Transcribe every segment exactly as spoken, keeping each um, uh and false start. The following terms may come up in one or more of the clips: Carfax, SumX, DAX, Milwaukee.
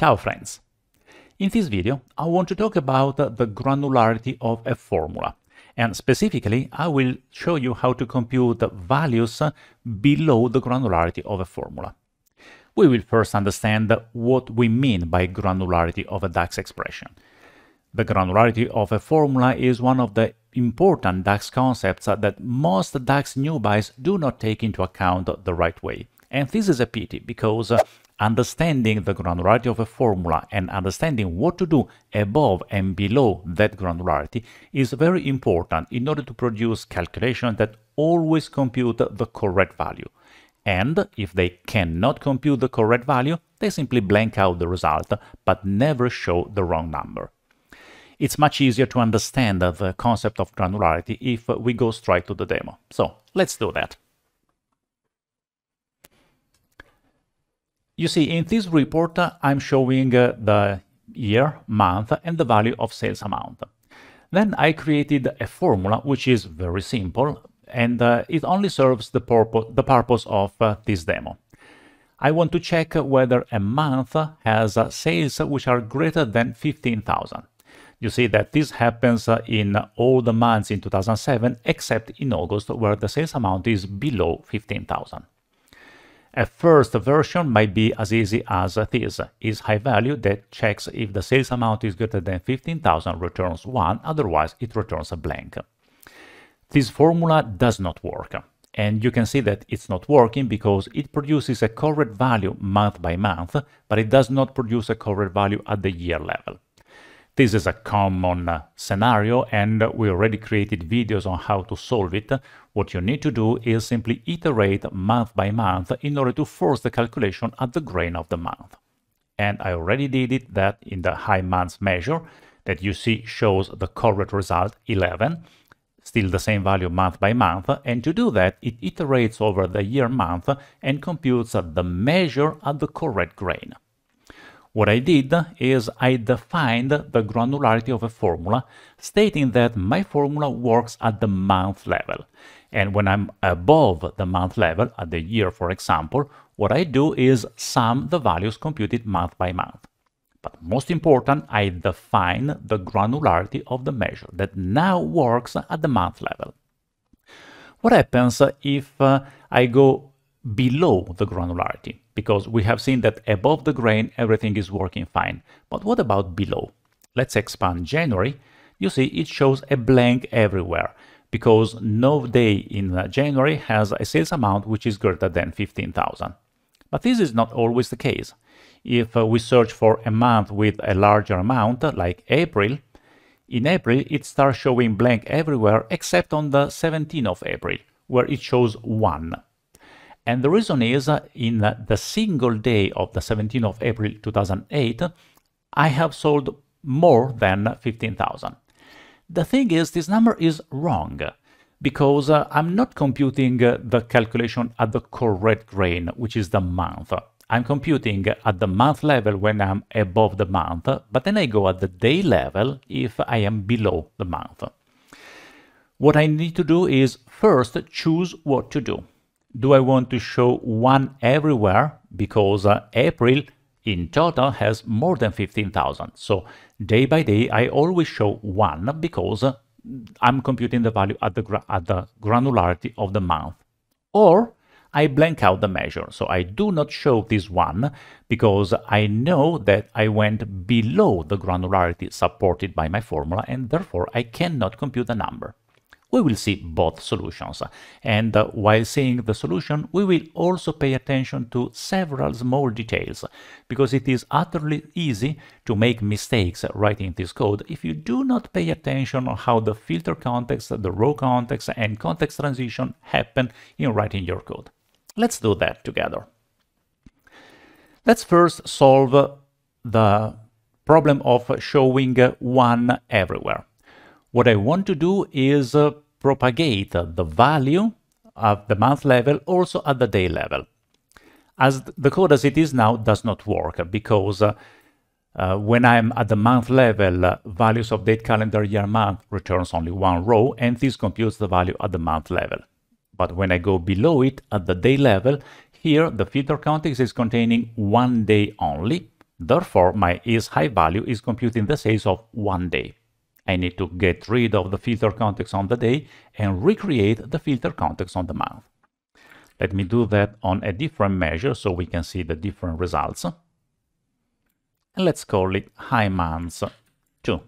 Ciao friends! In this video I want to talk about the granularity of a formula, and specifically I will show you how to compute the values below the granularity of a formula. We will first understand what we mean by granularity of a DAX expression. The granularity of a formula is one of the important DAX concepts that most DAX newbies do not take into account the right way. And this is a pity, because understanding the granularity of a formula and understanding what to do above and below that granularity is very important in order to produce calculations that always compute the correct value. And if they cannot compute the correct value, they simply blank out the result but never show the wrong number. It's much easier to understand the concept of granularity if we go straight to the demo. So let's do that. You see, in this report, uh, I'm showing uh, the year, month, and the value of sales amount. Then I created a formula which is very simple, and uh, it only serves the purpose, the purpose of uh, this demo. I want to check whether a month has uh, sales which are greater than fifteen thousand. You see that this happens uh, in all the months in two thousand seven, except in August, where the sales amount is below fifteen thousand. A first version might be as easy as this: is high value that checks if the sales amount is greater than fifteen thousand returns one, otherwise it returns a blank. This formula does not work, and you can see that it's not working because it produces a correct value month by month, but it does not produce a correct value at the year level. This is a common scenario, and we already created videos on how to solve it. What you need to do is simply iterate month by month in order to force the calculation at the grain of the month. And I already did it that in the high months measure that you see shows the correct result eleven, still the same value month by month, and to do that it iterates over the year month and computes the measure at the correct grain. What I did is I defined the granularity of a formula, stating that my formula works at the month level. And when I'm above the month level, at the year for example, what I do is sum the values computed month by month. But most important, I define the granularity of the measure that now works at the month level. What happens if uh, I go below the granularity? Because we have seen that above the grain everything is working fine. But what about below? Let's expand January. You see it shows a blank everywhere, because no day in January has a sales amount which is greater than fifteen thousand. But this is not always the case. If we search for a month with a larger amount, like April, in April it starts showing blank everywhere except on the seventeenth of April, where it shows one. And the reason is, uh, in uh, the single day of the seventeenth of April two thousand eight, I have sold more than fifteen thousand. The thing is, this number is wrong, because uh, I'm not computing uh, the calculation at the correct grain, which is the month. I'm computing at the month level when I'm above the month, but then I go at the day level if I am below the month. What I need to do is first choose what to do. Do I want to show one everywhere? Because uh, April in total has more than fifteen thousand. So day by day, I always show one, because uh, I'm computing the value at the, gra at the granularity of the month. Or I blank out the measure. So I do not show this one, because I know that I went below the granularity supported by my formula, and therefore I cannot compute the number. We will see both solutions, and uh, while seeing the solution, we will also pay attention to several small details, because it is utterly easy to make mistakes writing this code if you do not pay attention on how the filter context, the row context, and context transition happen in writing your code. Let's do that together. Let's first solve the problem of showing one everywhere. What I want to do is uh, propagate the value at the month level also at the day level. As the code as it is now does not work, because uh, uh, when I'm at the month level, uh, values of date, calendar, year, month returns only one row, and this computes the value at the month level. But when I go below it at the day level, here the filter context is containing one day only, Therefore, my is high value is computing the sales of one day. I need to get rid of the filter context on the day and recreate the filter context on the month. Let me do that on a different measure so we can see the different results. And let's call it high months two.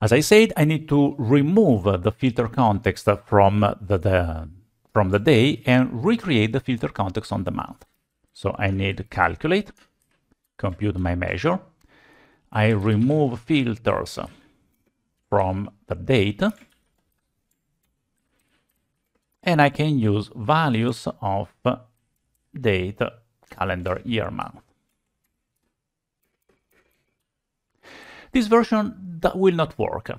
As I said, I need to remove the filter context from the, the, from the day and recreate the filter context on the month. So I need calculate, compute my measure. I remove filters from the date, and I can use values of date, calendar, year, month. This version that will not work,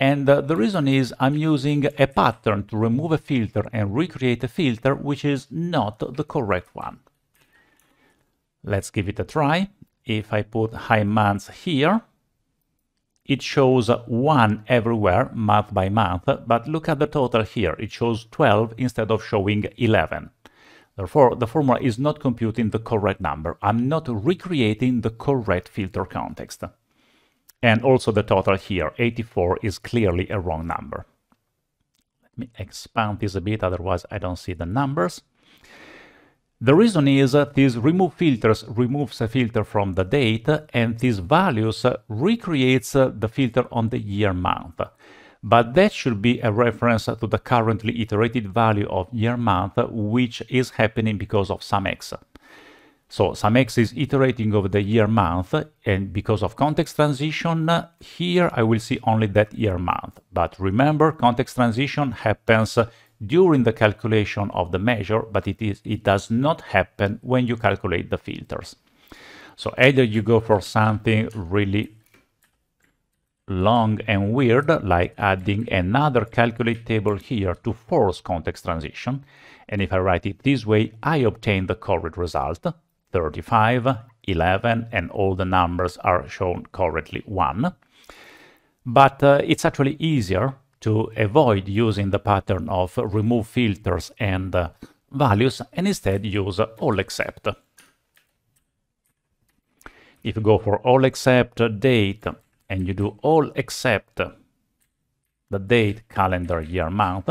and uh, the reason is I'm using a pattern to remove a filter and recreate a filter which is not the correct one. Let's give it a try. If I put high months here, it shows one everywhere, month by month, but look at the total here. It shows twelve instead of showing eleven. Therefore, the formula is not computing the correct number. I'm not recreating the correct filter context. And also the total here, eighty-four, is clearly a wrong number. Let me expand this a bit, otherwise I don't see the numbers. The reason is that this remove filters removes a filter from the date, and these values recreates the filter on the year month. But that should be a reference to the currently iterated value of year month, which is happening because of some X. So SumX is iterating over the year month, and because of context transition, here I will see only that year month. But remember, context transition happens during the calculation of the measure, but it, is, it does not happen when you calculate the filters. So either you go for something really long and weird, like adding another calculate table here to force context transition, and if I write it this way, I obtain the correct result. thirty-five, eleven, and all the numbers are shown correctly one. But uh, it's actually easier to avoid using the pattern of remove filters and uh, values, and instead use all except. If you go for all except date, and you do all except the date, calendar, year, month,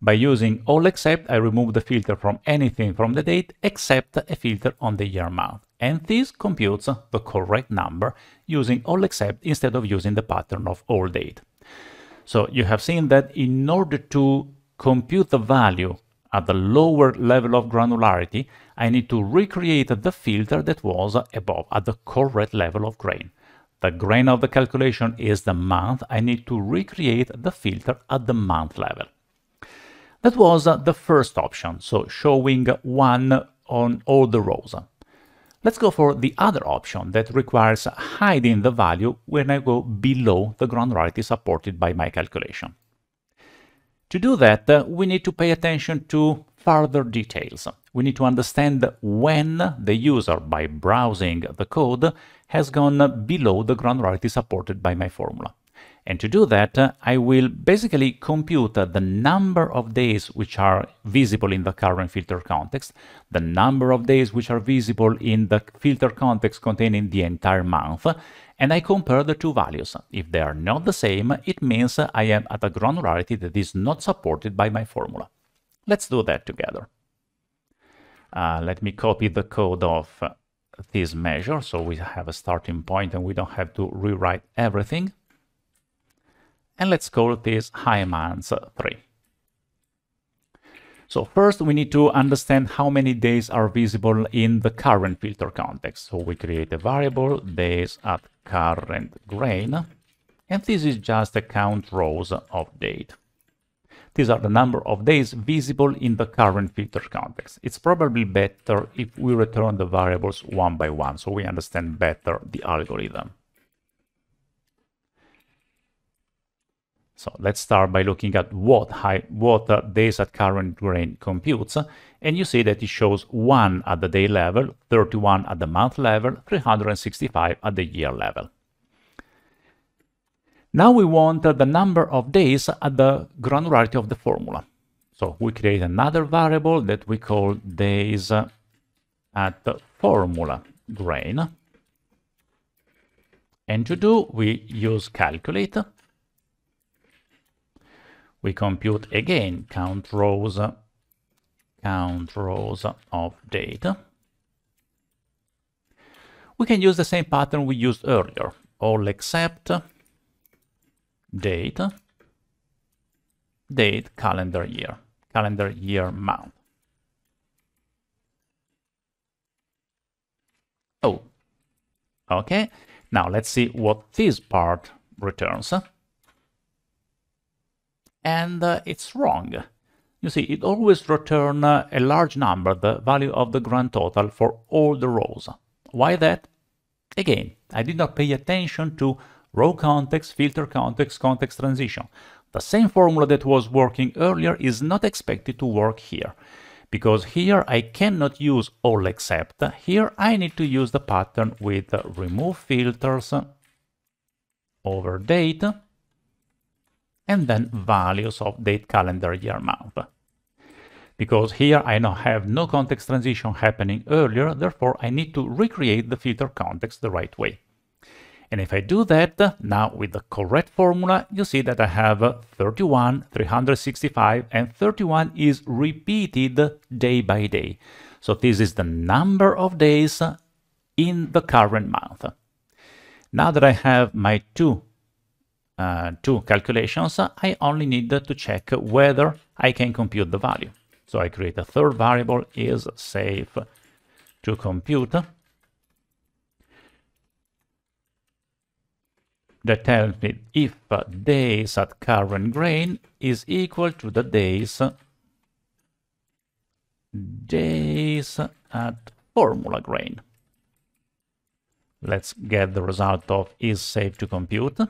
by using all except, I remove the filter from anything from the date except a filter on the year month. And this computes the correct number using all except instead of using the pattern of all date. So you have seen that in order to compute the value at the lower level of granularity, I need to recreate the filter that was above at the correct level of grain. The grain of the calculation is the month. I need to recreate the filter at the month level. That was the first option, so showing one on all the rows. Let's go for the other option that requires hiding the value when I go below the granularity supported by my calculation. To do that, uh, we need to pay attention to further details. We need to understand when the user, by browsing the code, has gone below the granularity supported by my formula. And to do that, uh, I will basically compute uh, the number of days which are visible in the current filter context, the number of days which are visible in the filter context containing the entire month, and I compare the two values. If they are not the same, it means uh, I am at a granularity that is not supported by my formula. Let's do that together. Uh, let me copy the code of uh, this measure, so we have a starting point and we don't have to rewrite everything. And let's call this high months three. So first we need to understand how many days are visible in the current filter context. So we create a variable days at current grain, and this is just a count rows of date. These are the number of days visible in the current filter context. It's probably better if we return the variables one by one, so we understand better the algorithm. So let's start by looking at what, high, what uh, days at current grain computes, and you see that it shows one at the day level, thirty-one at the month level, three hundred sixty-five at the year level. Now we want uh, the number of days at the granularity of the formula. So we create another variable that we call days at the formula grain. And to do, we use calculate. We compute again count rows, count rows of data. We can use the same pattern we used earlier, all except date, date, calendar year, calendar year month. Oh, okay. Now let's see what this part returns. And uh, it's wrong. You see, it always returns uh, a large number, the value of the grand total for all the rows. Why that? Again, I did not pay attention to row context, filter context, context transition. The same formula that was working earlier is not expected to work here, because here I cannot use all except. Here I need to use the pattern with uh, remove filters over date, and then values of date, calendar, year, month. Because here I now have no context transition happening earlier, therefore I need to recreate the filter context the right way. And if I do that, now with the correct formula, you see that I have thirty-one, three hundred sixty-five, and thirty-one is repeated day by day. So this is the number of days in the current month. Now that I have my two Uh, two calculations, I only need to check whether I can compute the value. So I create a third variable, is safe to compute, that tells me if days at current grain is equal to the days days at formula grain. Let's get the result of is safe to compute.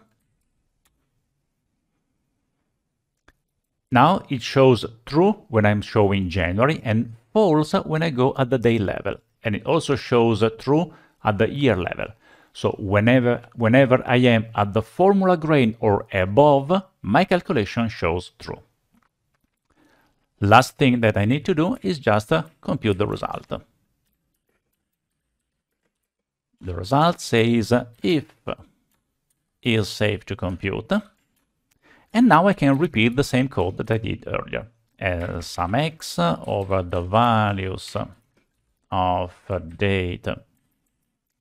Now it shows true when I'm showing January and false when I go at the day level. And it also shows true at the year level. So whenever, whenever I am at the formula grain or above, my calculation shows true. Last thing that I need to do is just compute the result. The result says if is safe to compute. And now I can repeat the same code that I did earlier. Uh, sum x over the values of date,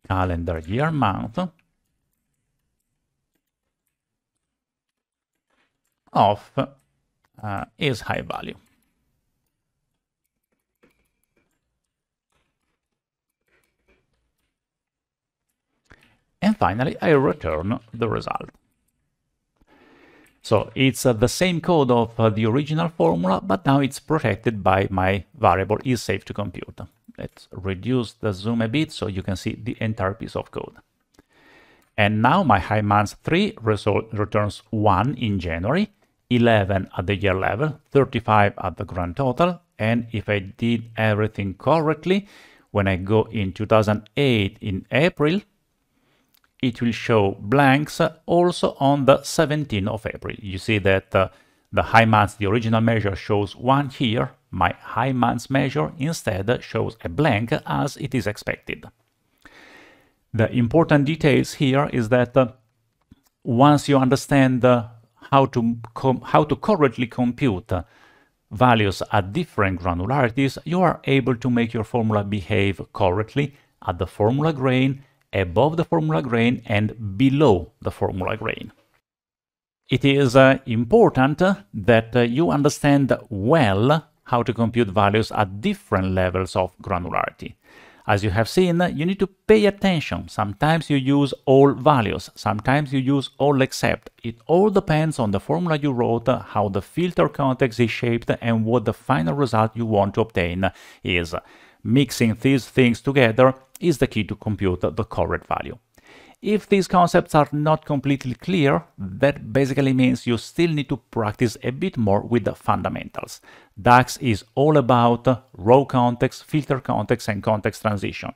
calendar, year, month of uh, is high value. And finally, I return the result. So it's uh, the same code of uh, the original formula, but now it's protected by my variable is safe to compute. Let's reduce the zoom a bit so you can see the entire piece of code. And now my high month three result returns one in January, eleven at the year level, thirty-five at the grand total. And if I did everything correctly, when I go in two thousand eight in April, it will show blanks also on the seventeenth of April. You see that uh, the high months, the original measure shows one here. My high months measure instead shows a blank as it is expected. The important details here is that uh, once you understand uh, how to com how to correctly compute uh, values at different granularities, you are able to make your formula behave correctly at the formula grain, above the formula grain, and below the formula grain. It is uh, important that uh, you understand well how to compute values at different levels of granularity. As you have seen, you need to pay attention. Sometimes you use all values, sometimes you use all except. It all depends on the formula you wrote, how the filter context is shaped, and what the final result you want to obtain is. Mixing these things together is the key to compute the correct value. If these concepts are not completely clear, that basically means you still need to practice a bit more with the fundamentals. DAX is all about row context, filter context, and context transition.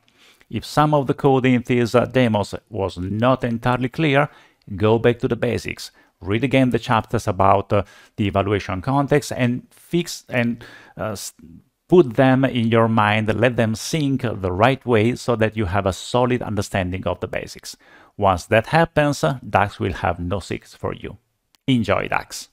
If some of the code in these demos was not entirely clear, go back to the basics. read again the chapters about uh, the evaluation context and fix and uh, put them in your mind, let them sink the right way so that you have a solid understanding of the basics. Once that happens, DAX will have no secrets for you. Enjoy DAX!